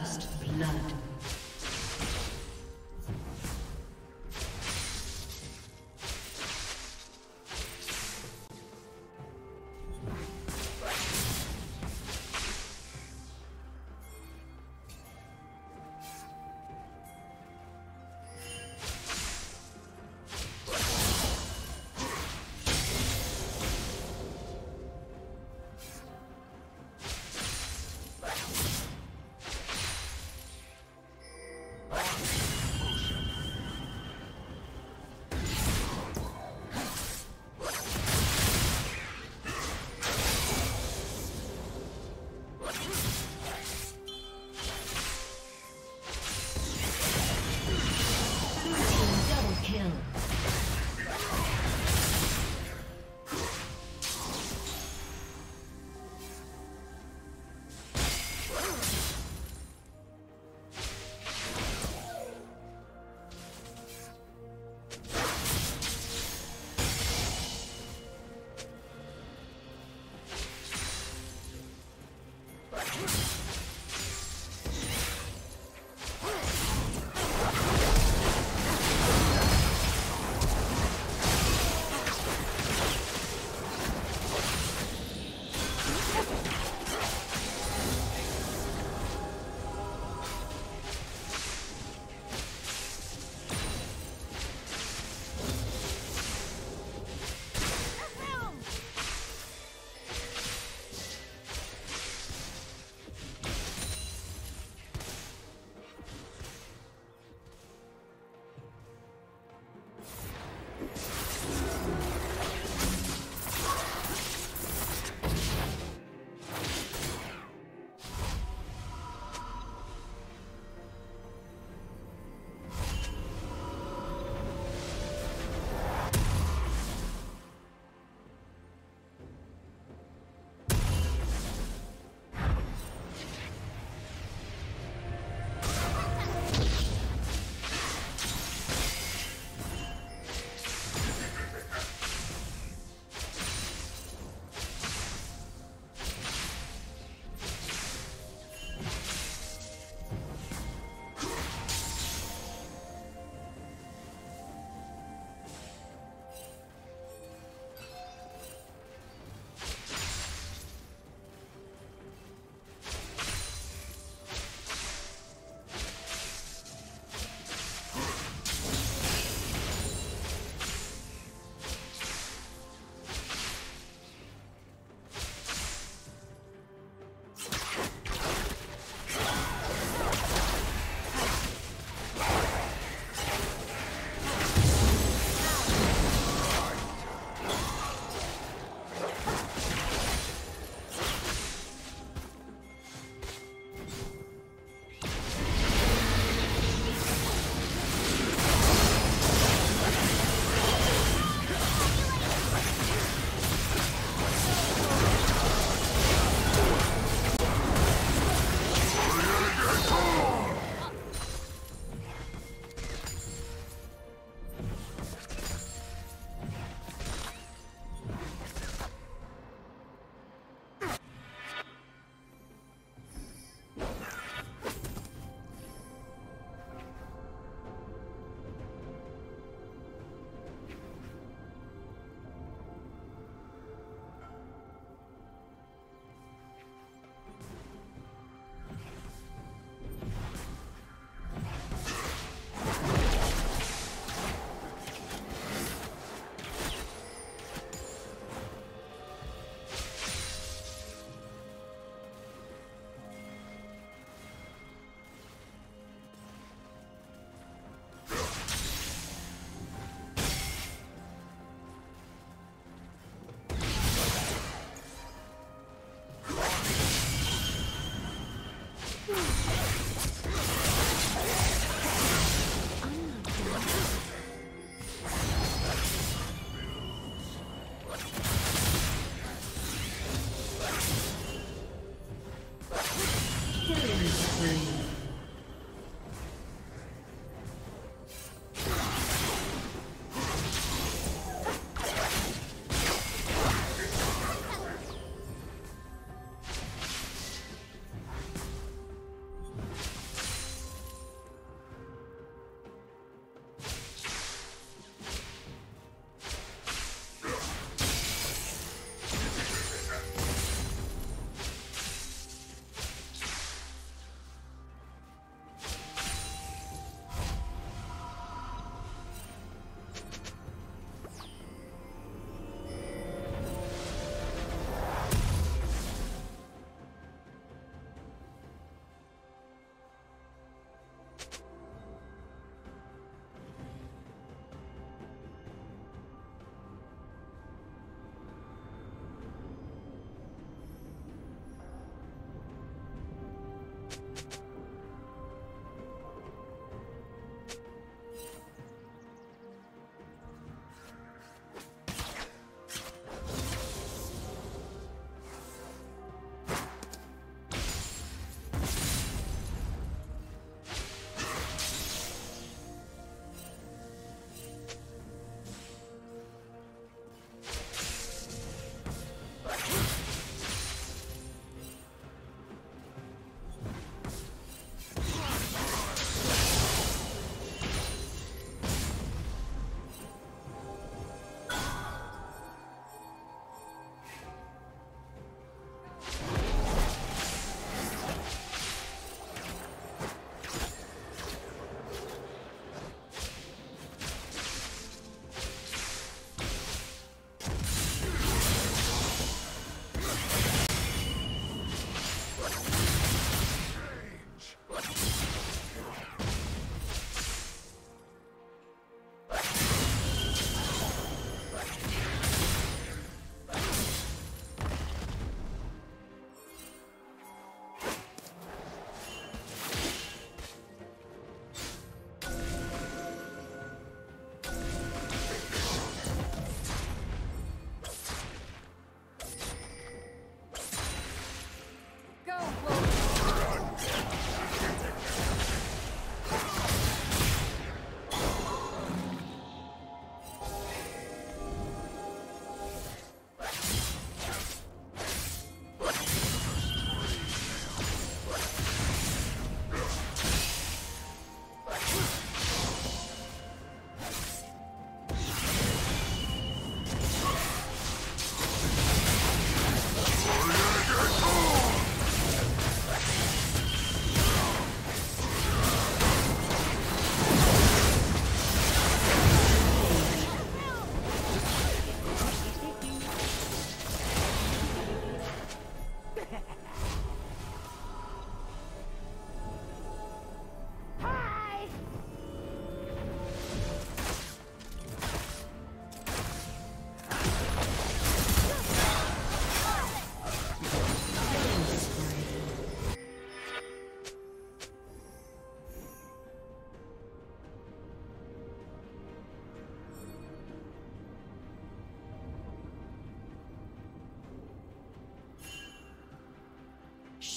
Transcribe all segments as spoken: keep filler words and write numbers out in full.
First blood.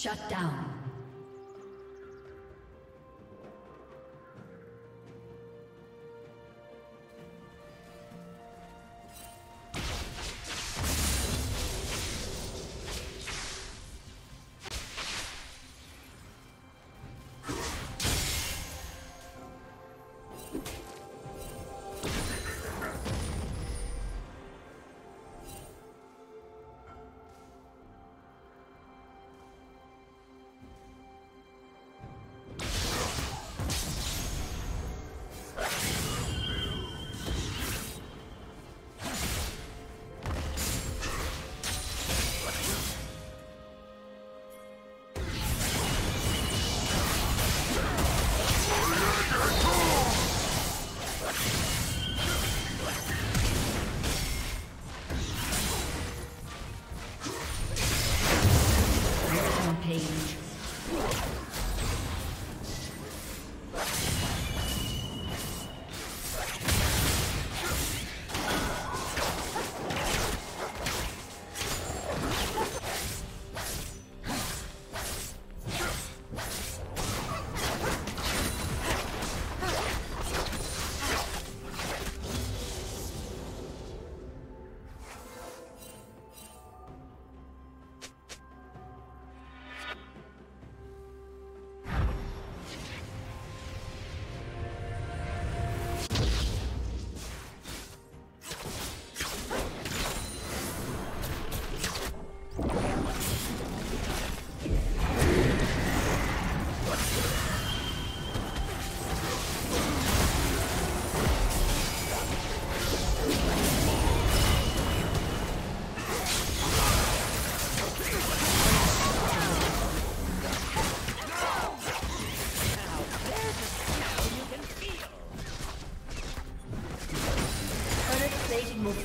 Shut down.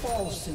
Fall soon.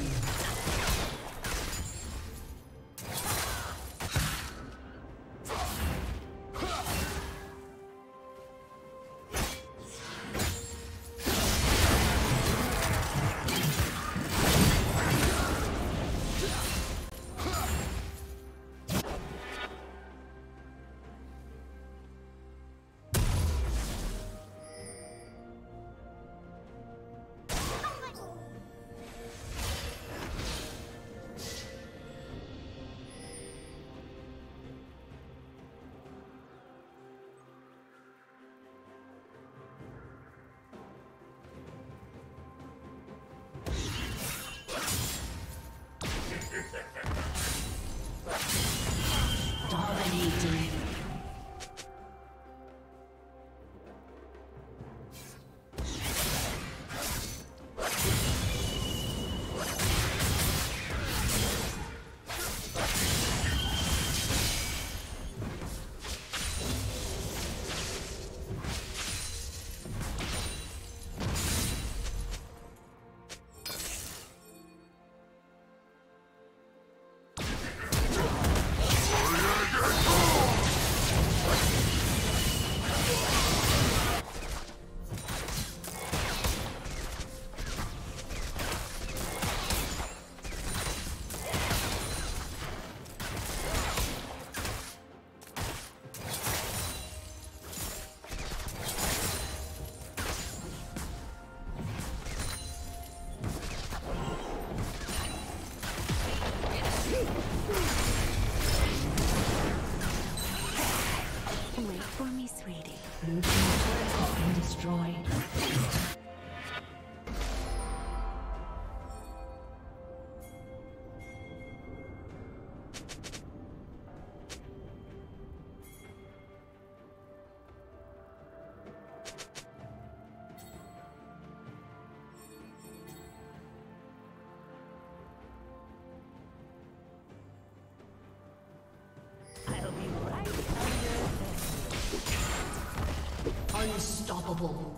Unstoppable.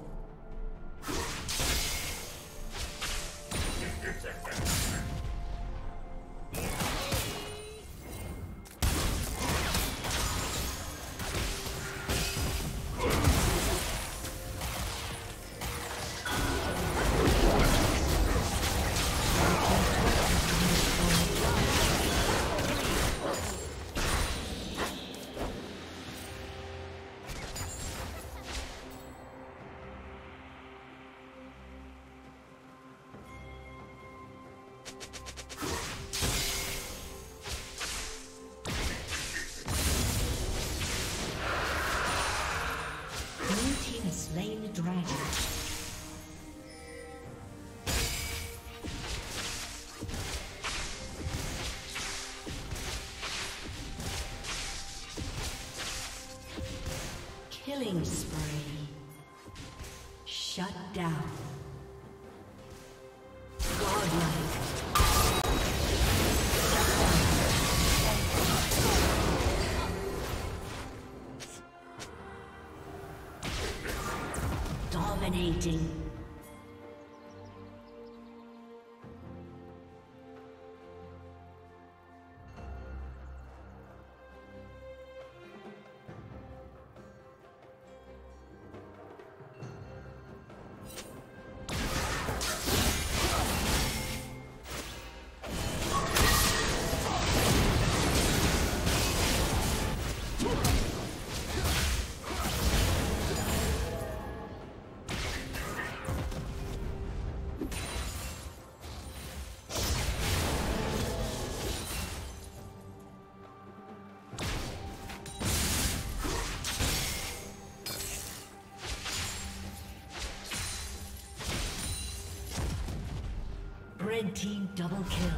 Killing spree. Shut down. Godlike. Dominating. Red team double kill.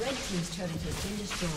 Red team's turret has been destroyed.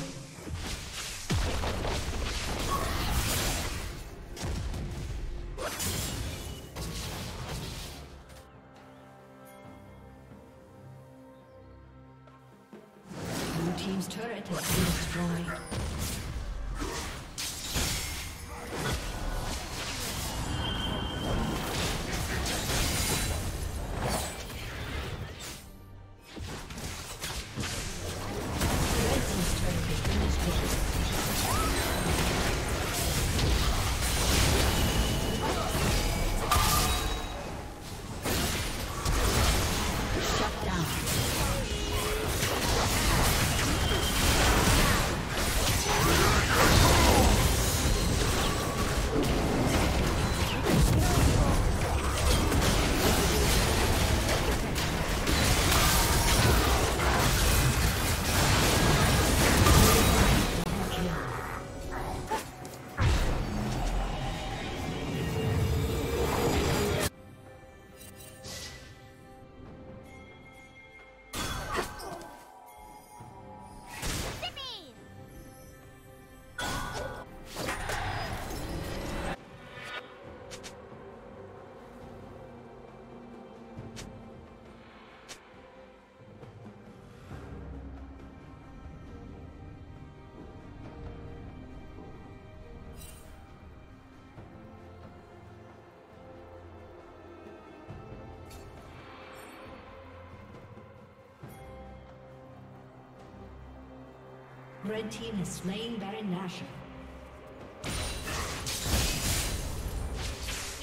Red team has slain Baron Nashor.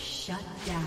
Shut down.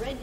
Red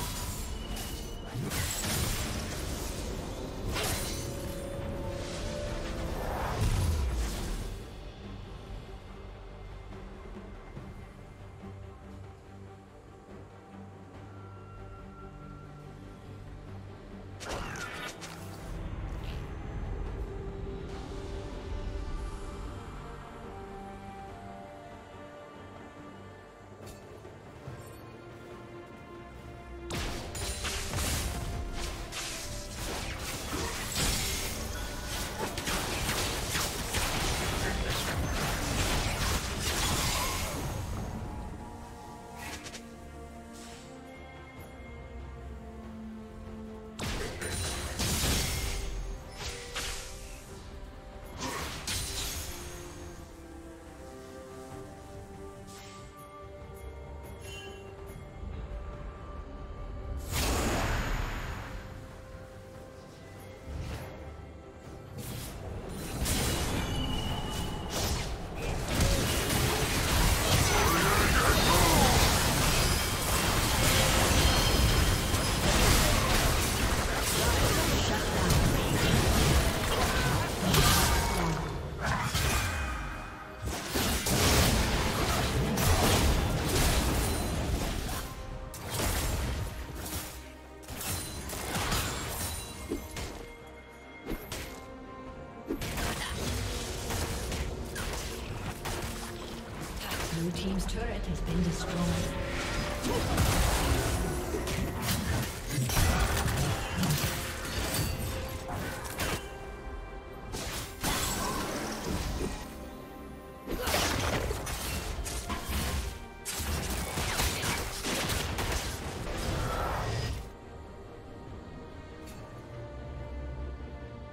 team's turret has been destroyed.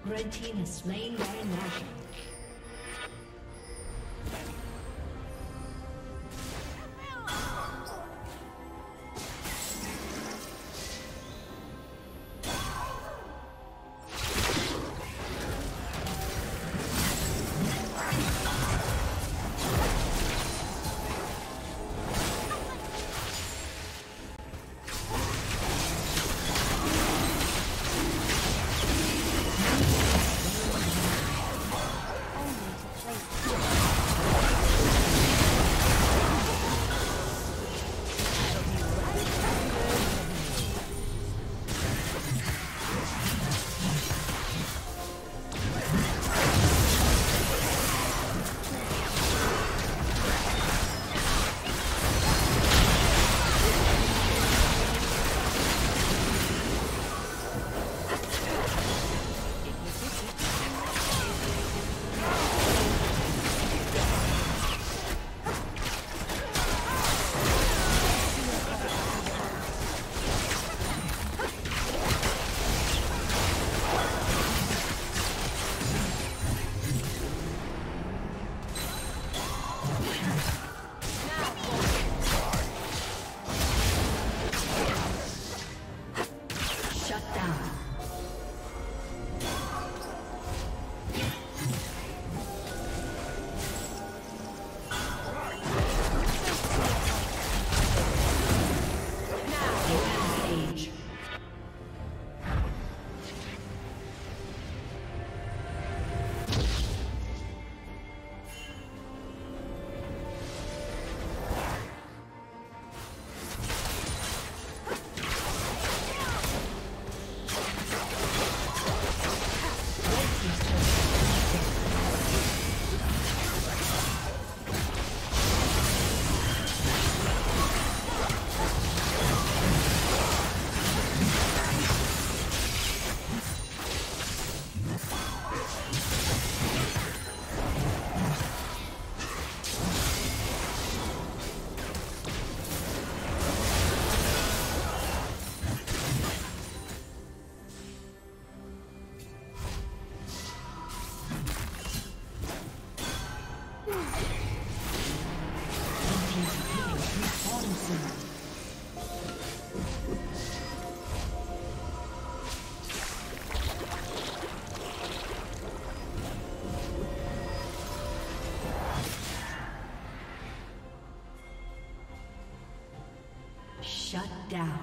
Red team has slain Baron Nashor. Shut down.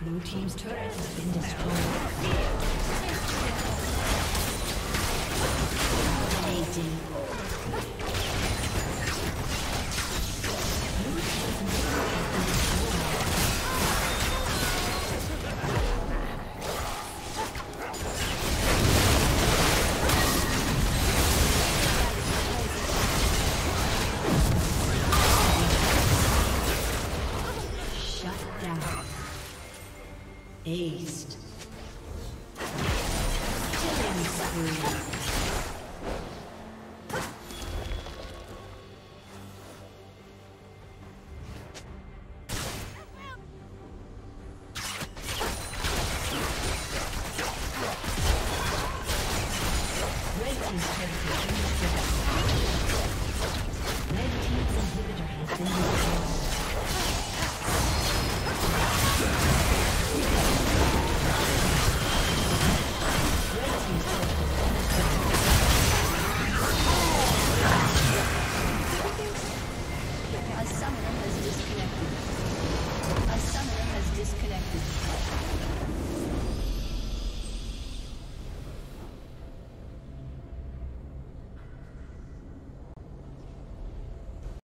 Blue team's turret has been destroyed. Dominating. Summoner